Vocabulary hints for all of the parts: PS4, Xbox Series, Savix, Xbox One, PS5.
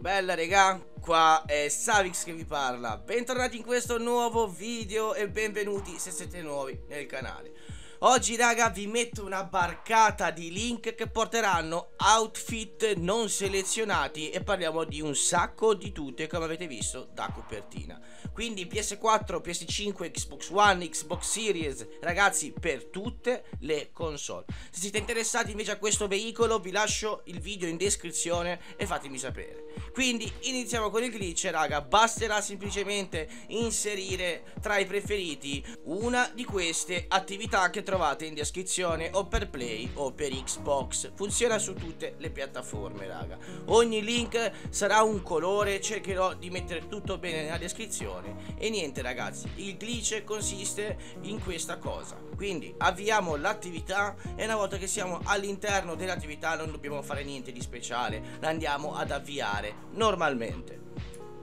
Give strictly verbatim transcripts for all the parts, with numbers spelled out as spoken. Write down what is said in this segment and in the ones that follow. Bella regà, qua è Savix che vi parla. Bentornati in questo nuovo video e benvenuti se siete nuovi nel canale. Oggi raga vi metto una barcata di link che porteranno outfit non selezionati e parliamo di un sacco di tute come avete visto da copertina. Quindi P S quattro, P S cinque, Xbox One, Xbox Series, ragazzi, per tutte le console. Se siete interessati invece a questo veicolo vi lascio il video in descrizione e fatemi sapere. Quindi iniziamo con il glitch raga, basterà semplicemente inserire tra i preferiti una di queste attività che trovate in descrizione o per Play o per Xbox. Funziona su tutte le piattaforme raga. Ogni link sarà un colore, cercherò di mettere tutto bene nella descrizione. E niente ragazzi, il glitch consiste in questa cosa. Quindi avviamo l'attività e una volta che siamo all'interno dell'attività non dobbiamo fare niente di speciale, la andiamo ad avviare normalmente.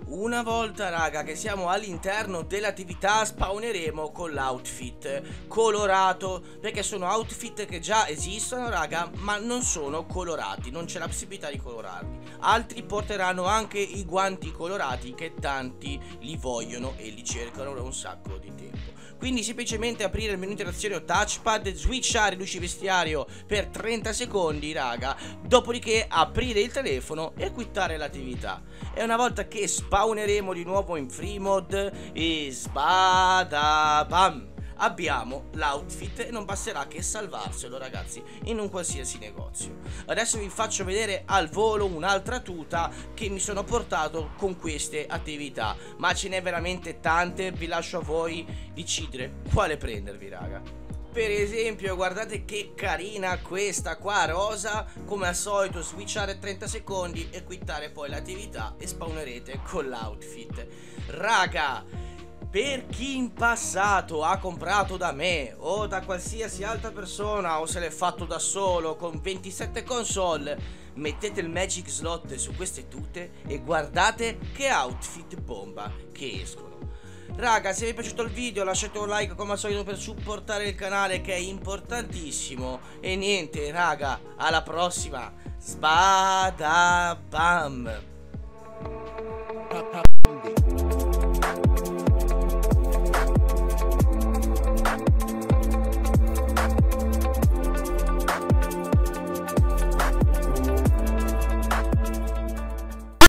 Una volta raga che siamo all'interno dell'attività spawneremo con l'outfit colorato, perché sono outfit che già esistono raga ma non sono colorati, non c'è la possibilità di colorarli. Altri porteranno anche i guanti colorati che tanti li vogliono e li cercano da un sacco di tempo. Quindi semplicemente aprire il menu interazione o touchpad, switchare luci vestiario per trenta secondi raga, dopodiché aprire il telefono e quittare l'attività. E una volta che spawneremo di nuovo in free mode e sbadabam, abbiamo l'outfit e non basterà che salvarselo ragazzi in un qualsiasi negozio. Adesso vi faccio vedere al volo un'altra tuta che mi sono portato con queste attività, ma ce n'è veramente tante, vi lascio a voi decidere quale prendervi raga. Per esempio guardate che carina questa qua rosa, come al solito switchare trenta secondi e quittare poi l'attività e spawnerete con l'outfit. Raga, per chi in passato ha comprato da me o da qualsiasi altra persona o se l'è fatto da solo con ventisette console, mettete il magic slot su queste tute e guardate che outfit bomba che escono. Raga, se vi è piaciuto il video lasciate un like come al solito per supportare il canale che è importantissimo. E niente raga, alla prossima. Sbadabam.